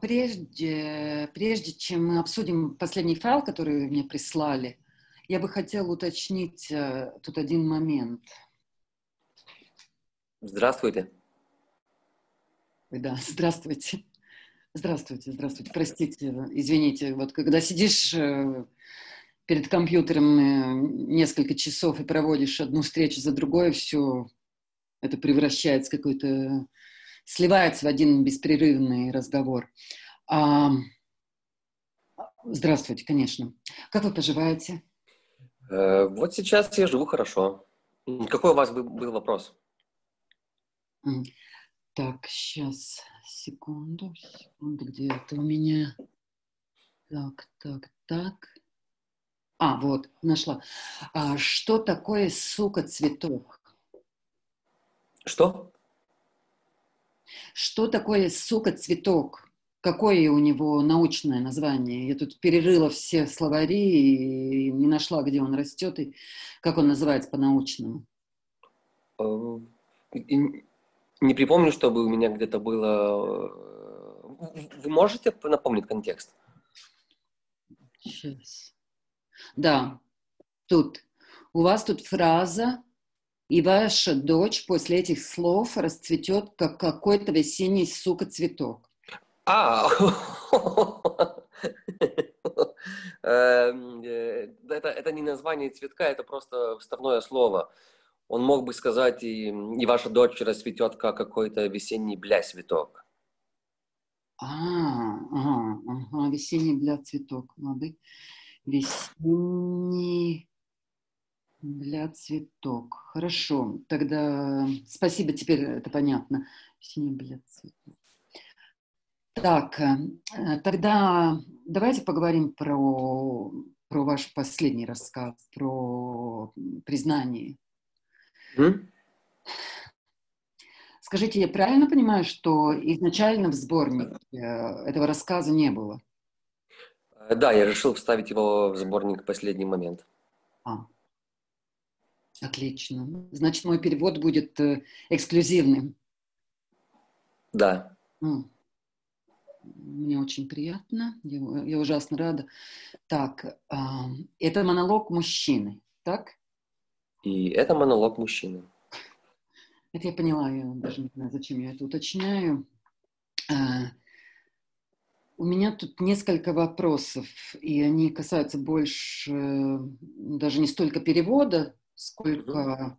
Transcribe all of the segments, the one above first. Прежде чем мы обсудим последний файл, который мне прислали, я бы хотела уточнить тут один момент. Здравствуйте. Да, здравствуйте. Здравствуйте, здравствуйте. Простите, извините. Вот когда сидишь перед компьютером несколько часов и проводишь одну встречу за другой, все это превращается в какой-то... сливается в один беспрерывный разговор. Здравствуйте, конечно. Как вы поживаете? Вот сейчас я живу хорошо. Какой у вас был вопрос? Так, сейчас, секунду, где это у меня? Так. Вот, нашла. Что такое, сука, цветок? Что? Что такое, сука, цветок? Какое у него научное название? Я тут перерыла все словари и не нашла, где он растет и как он называется по-научному. Не припомню, чтобы у меня где-то было... Вы можете напомнить контекст? Сейчас. Да, тут. У вас тут фраза: и ваша дочь после этих слов расцветет, как какой-то весенний, сука, цветок. Это не название цветка, это просто вставное слово. Он мог бы сказать: и ваша дочь расцветет, как какой-то весенний, бля, цветок. Весенний, бля, цветок. Молодой. Весенний... Для цветок. Хорошо. Тогда спасибо, теперь это понятно. Так, тогда давайте поговорим про ваш последний рассказ, про признание. Скажите, я правильно понимаю, что изначально в сборнике этого рассказа не было? Да, я решил вставить его в сборник в последний момент. Отлично. Значит, мой перевод будет эксклюзивным. Да. Мне очень приятно. Я ужасно рада. Так, это монолог мужчины, так? И это монолог мужчины. Это я поняла, я даже не знаю, зачем я это уточняю. У меня тут несколько вопросов, и они касаются больше даже не столько перевода, сколько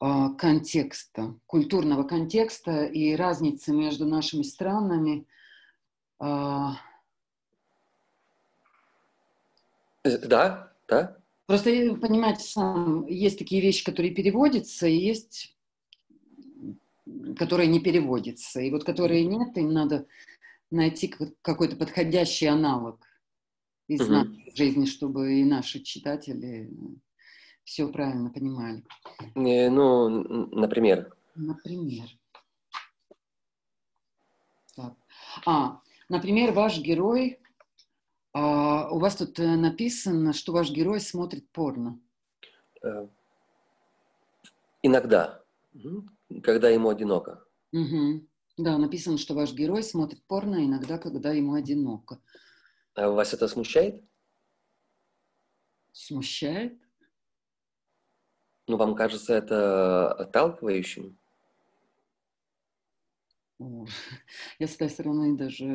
контекста, культурного контекста и разницы между нашими странами. Да. Просто, понимаете, сам, есть такие вещи, которые переводятся, и есть, которые не переводятся. И вот которые нет, им надо найти какой-то подходящий аналог из нашей жизни, чтобы и наши читатели... все правильно понимали. Например. Так. Например, ваш герой... у вас тут написано, что ваш герой смотрит порно. Иногда. Когда ему одиноко. Да, написано, что ваш герой смотрит порно иногда, когда ему одиноко. А вас это смущает? Смущает? Вам кажется это отталкивающим? Я с этой стороны даже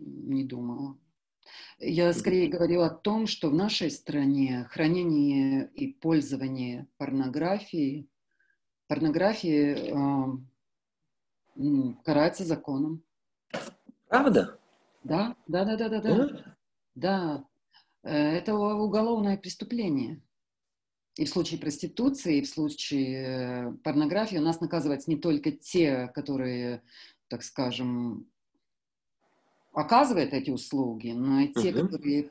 не думала. Я скорее говорила о том, что в нашей стране хранение и пользование порнографией карается законом. Правда? Да. Это уголовное преступление. И в случае проституции, и в случае порнографии у нас наказываются не только те, которые, так скажем, оказывают эти услуги, но и те, которые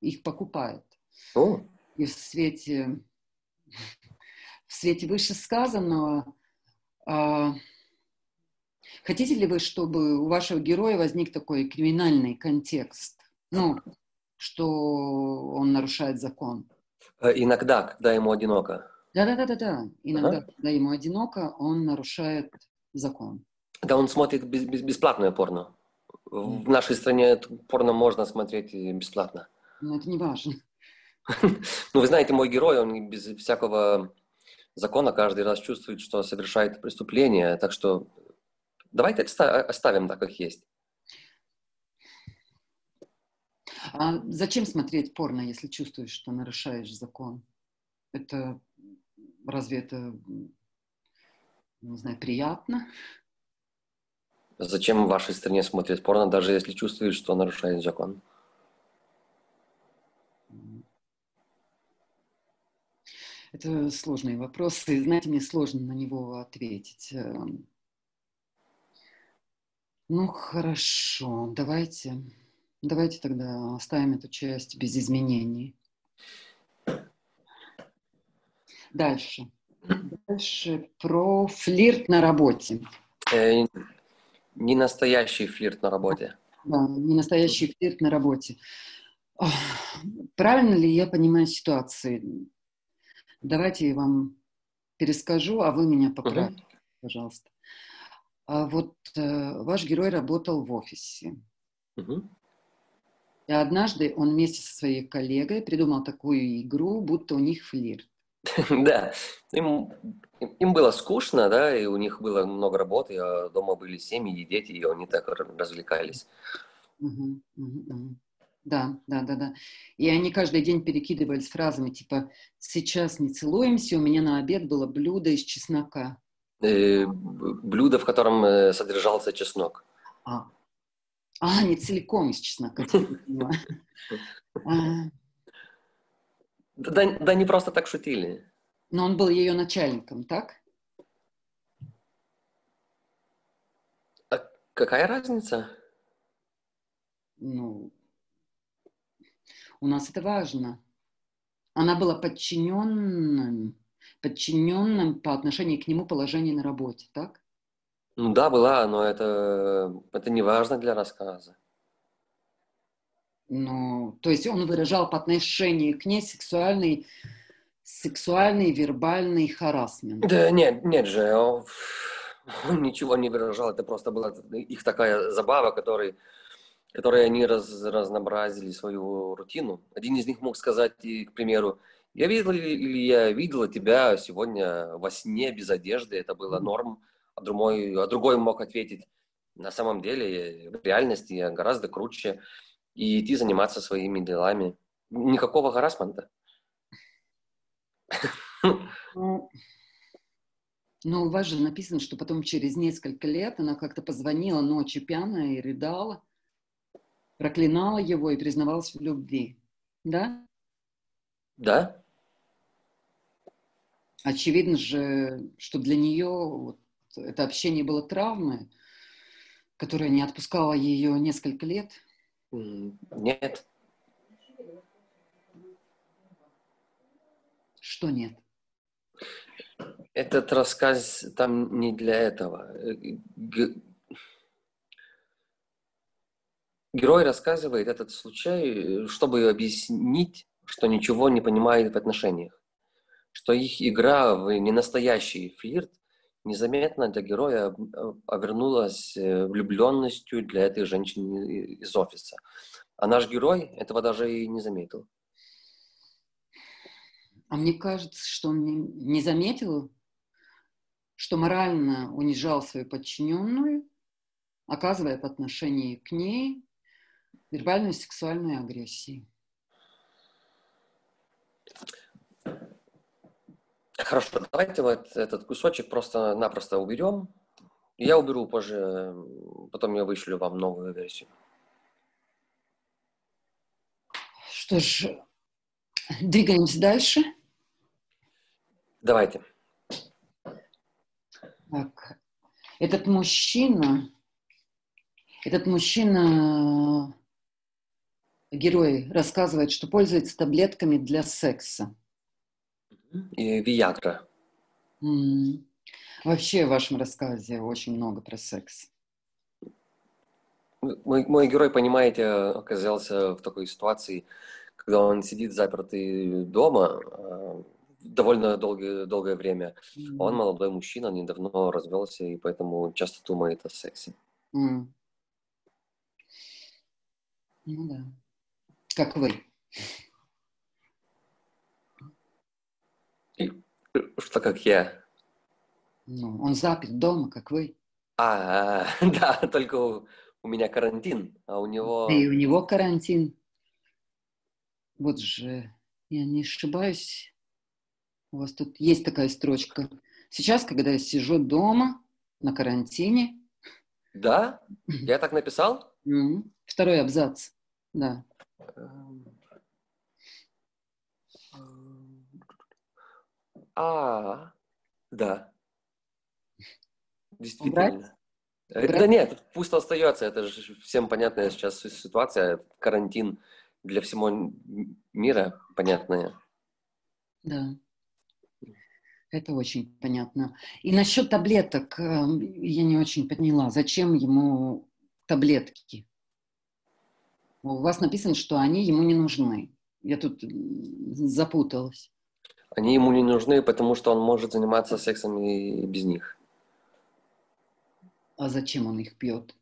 их покупают. И в свете вышесказанного, хотите ли вы, чтобы у вашего героя возник такой криминальный контекст? Что он нарушает закон? Иногда, когда ему одиноко. Да. Иногда, когда ему одиноко, он нарушает закон. Да, он смотрит бесплатное порно. В нашей стране порно можно смотреть бесплатно. Но это не важно. Ну, вы знаете, мой герой, он без всякого закона каждый раз чувствует, что совершает преступление. Так что давайте оставим так, как есть. А зачем смотреть порно, если чувствуешь, что нарушаешь закон? Это разве это, не знаю, приятно? Зачем в вашей стране смотреть порно, даже если чувствуешь, что нарушаешь закон? Это сложные вопросы, и, знаете, мне сложно на него ответить. Ну, хорошо, давайте тогда оставим эту часть без изменений. Дальше про флирт на работе. Не настоящий флирт на работе. Да, не настоящий флирт на работе. Ох, правильно ли я понимаю ситуацию? Давайте я вам перескажу, а вы меня поправите, пожалуйста. А вот ваш герой работал в офисе. И однажды он вместе со своей коллегой придумал такую игру, будто у них флирт. Да, им было скучно, да, и у них было много работы, а дома были семьи и дети, и они так развлекались. Да. И они каждый день перекидывались фразами типа «Сейчас не целуемся, у меня на обед было блюдо из чеснока». Блюдо, в котором содержался чеснок. Не целиком из чеснока. Да, не просто так шутили. Но он был ее начальником, так? А какая разница? Ну, у нас это важно. Она была подчиненным по отношению к нему положению на работе, так? Ну да, была, но это не важно для рассказа. Ну, то есть он выражал по отношению к ней сексуальный вербальный харассмент. Да нет же, он ничего не выражал, это просто была их такая забава, которые они разнообразили свою рутину. Один из них мог сказать, к примеру, «Я видела тебя сегодня во сне без одежды, это было норм», а другой мог ответить, «На самом деле, в реальности я гораздо круче», и идти заниматься своими делами. Никакого харассмента. Но у вас же написано, что потом через несколько лет она как-то позвонила ночью пьяная и рыдала, проклинала его и признавалась в любви. Да? Да. Очевидно же, что для нее вот это общение было травмой, которая не отпускала ее несколько лет. Нет. Что нет? Этот рассказ там не для этого. Герой рассказывает этот случай, чтобы объяснить, что ничего не понимает в отношениях, что их игра в ненастоящий флирт незаметно для героя обернулась влюбленностью для этой женщины из офиса. А наш герой этого даже и не заметил. А мне кажется, что он не заметил, что морально унижал свою подчиненную, оказывая по отношению к ней вербальную сексуальную агрессию. Хорошо, давайте вот этот кусочек просто-напросто уберем. Я уберу позже, потом я вышлю вам новую версию. Что ж, двигаемся дальше. Давайте. Так. Этот мужчина, герой, рассказывает, что пользуется таблетками для секса. Виагра. Вообще в вашем рассказе очень много про секс. Мой герой, понимаете, оказался в такой ситуации, когда он сидит запертый дома довольно долгое время. Он молодой мужчина, недавно развелся, и поэтому часто думает о сексе. Ну да. Как вы. Что как я? Ну, он запит дома, как вы. Да, только у меня карантин, а у него... И у него карантин. Вот же, я не ошибаюсь. У вас тут есть такая строчка. Сейчас, когда я сижу дома, на карантине... Да? Я так написал? Второй абзац, да. Да. Действительно. Да нет, пусть остается. Это же всем понятная сейчас ситуация. Карантин для всего мира понятная. Да. Это очень понятно. И насчет таблеток я не очень поняла. Зачем ему таблетки? У вас написано, что они ему не нужны. Я тут запуталась. Они ему не нужны, потому что он может заниматься сексом и без них. А зачем он их пьет?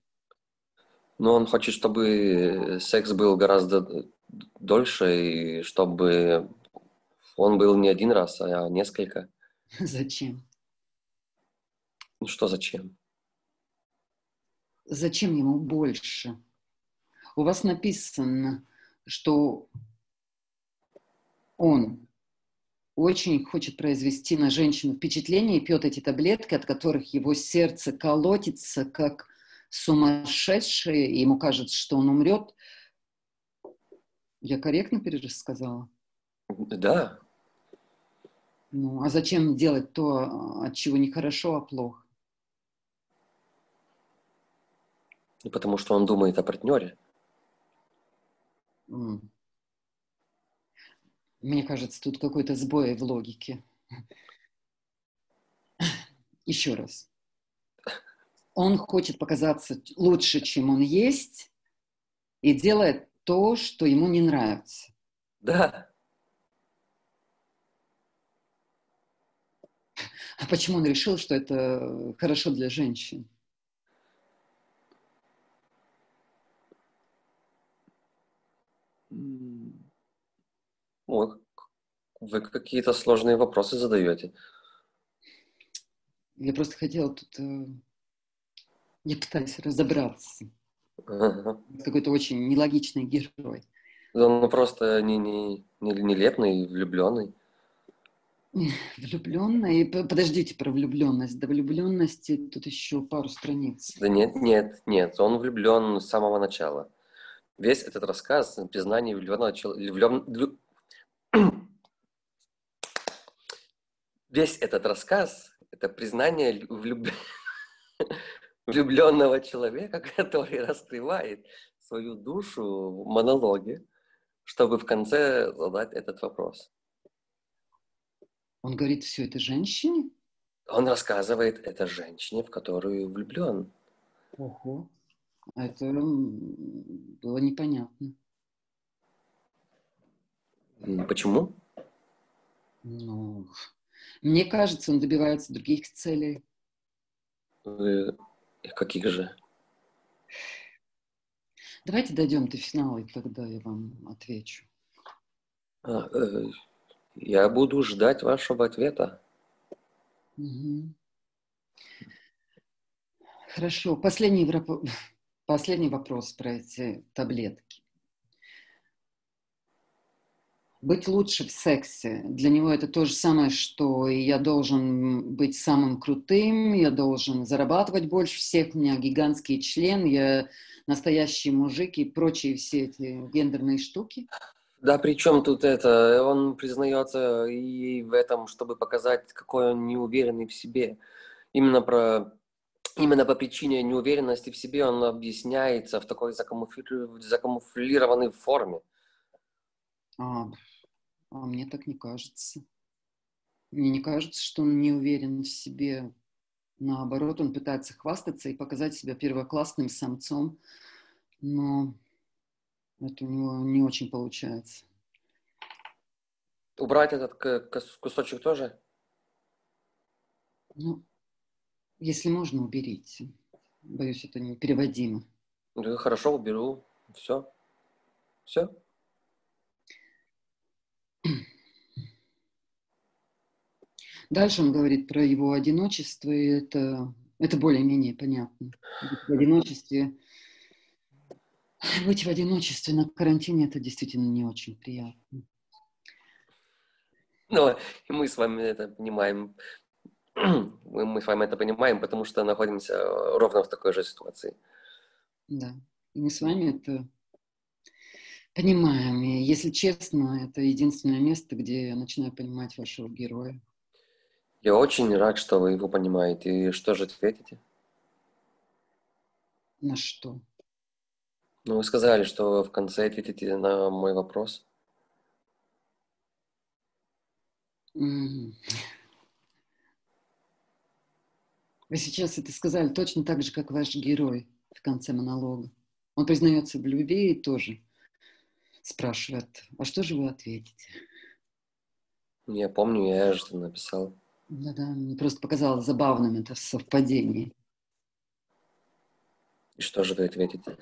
Ну, он хочет, чтобы секс был гораздо дольше, и чтобы он был не один раз, а несколько. Зачем? Ну, что зачем? Зачем ему больше? У вас написано, что он очень хочет произвести на женщину впечатление и пьет эти таблетки, от которых его сердце колотится, как сумасшедшее, и ему кажется, что он умрет. Я корректно пересказала? Да. Ну, а зачем делать то, от чего не хорошо, а плохо? Потому что он думает о партнере. Мне кажется, тут какой-то сбой в логике. Еще раз. Он хочет показаться лучше, чем он есть, и делает то, что ему не нравится. Да. А почему он решил, что это хорошо для женщин? Ой, вы какие-то сложные вопросы задаете. Я просто хотела тут... Я пытаюсь разобраться. Какой-то очень нелогичный герой. Да, он просто нелепный, влюбленный. Влюбленный? Подождите про влюбленность. До влюбленности тут еще пару страниц. Да нет. Он влюблен с самого начала. Весь этот рассказ о признании влюбленного человека... Весь этот рассказ — это признание влюбленного человека, который раскрывает свою душу в монологе, чтобы в конце задать этот вопрос. Он говорит все это женщине? Он рассказывает это женщине, в которую влюблен. Ого. Это было непонятно. Почему? Ну, мне кажется, он добивается других целей. Каких же? Давайте дойдем до финала, и тогда я вам отвечу. Я буду ждать вашего ответа. Хорошо. Последний вопрос про эти таблетки. Быть лучше в сексе. Для него это то же самое, что я должен быть самым крутым, я должен зарабатывать больше всех, у меня гигантский член, я настоящий мужик и прочие все эти гендерные штуки. Да, причем тут это, он признается и в этом, чтобы показать, какой он неуверенный в себе. Именно по причине неуверенности в себе он объясняется в такой закамуфлированной форме. А мне так не кажется. Мне не кажется, что он не уверен в себе. Наоборот, он пытается хвастаться и показать себя первоклассным самцом. Но это у него не очень получается. Убрать этот кусочек тоже? Ну, если можно, уберите. Боюсь, это непереводимо. Да, хорошо, уберу. Все. Все? Дальше он говорит про его одиночество, и это более-менее понятно. В одиночестве, быть в одиночестве на карантине — это действительно не очень приятно. Ну, и мы с вами это понимаем. Мы с вами это понимаем, потому что находимся ровно в такой же ситуации. Да, и мы с вами это понимаем. И, если честно, это единственное место, где я начинаю понимать вашего героя. Я очень рад, что вы его понимаете. И что же ответите? На что? Ну, вы сказали, что в конце ответите на мой вопрос. Вы сейчас это сказали точно так же, как ваш герой в конце монолога. Он признается в любви и тоже спрашивает, а что же вы ответите? Я помню, я же это написал. Да-да, мне просто показалось забавным это совпадение. И что же вы ответите?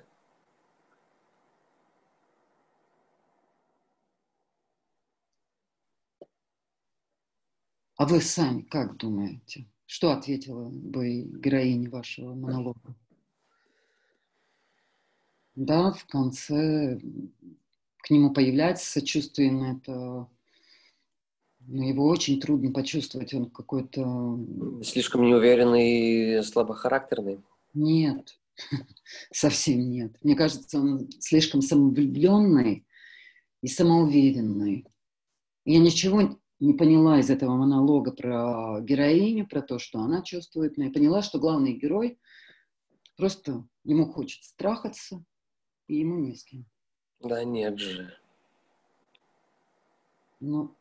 А вы сами как думаете? Что ответила бы героиня вашего монолога? Да, в конце к нему появляется сочувствие, это... Но его очень трудно почувствовать, он какой-то... Слишком неуверенный и слабохарактерный? Нет, совсем нет. Мне кажется, он слишком самовлюбленный и самоуверенный. Я ничего не поняла из этого монолога про героиню, про то, что она чувствует, но я поняла, что главный герой просто ему хочет страхаться, и ему не с кем. Да нет же. Но...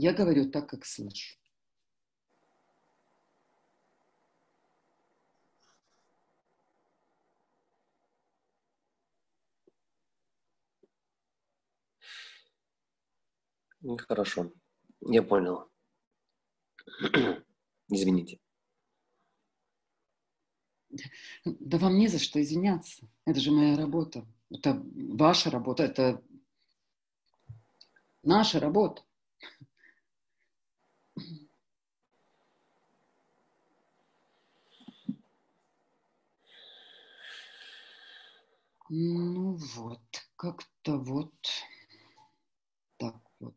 Я говорю так, как слышу. Хорошо. Я понял. Извините. Да вам не за что извиняться. Это же моя работа. Это ваша работа. Это наша работа. Ну вот, как-то вот так вот.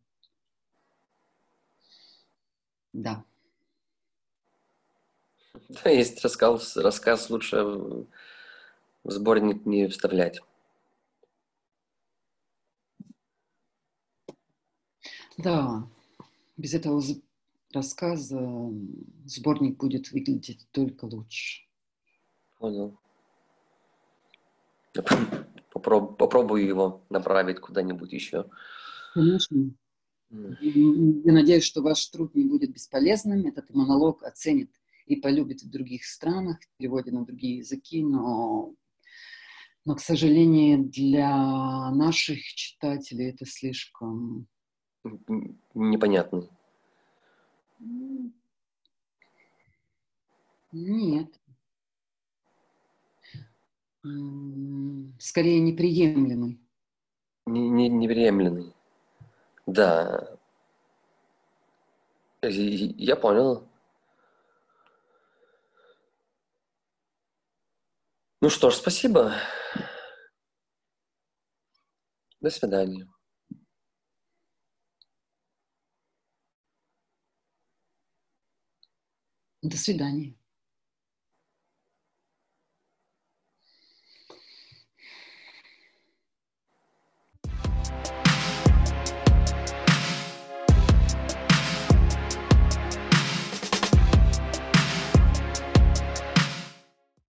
Да. Да, есть рассказ лучше в сборник не вставлять. Да, без этого рассказа сборник будет выглядеть только лучше. Понял. Попробую его направить куда-нибудь еще. Конечно. Я надеюсь, что ваш труд не будет бесполезным. Этот монолог оценит и полюбит в других странах, в переводе на другие языки, но, к сожалению, для наших читателей это слишком... Непонятно. Нет. Скорее, неприемлемый. Неприемлемый. Да. Я понял. Ну что ж, спасибо. До свидания. До свидания.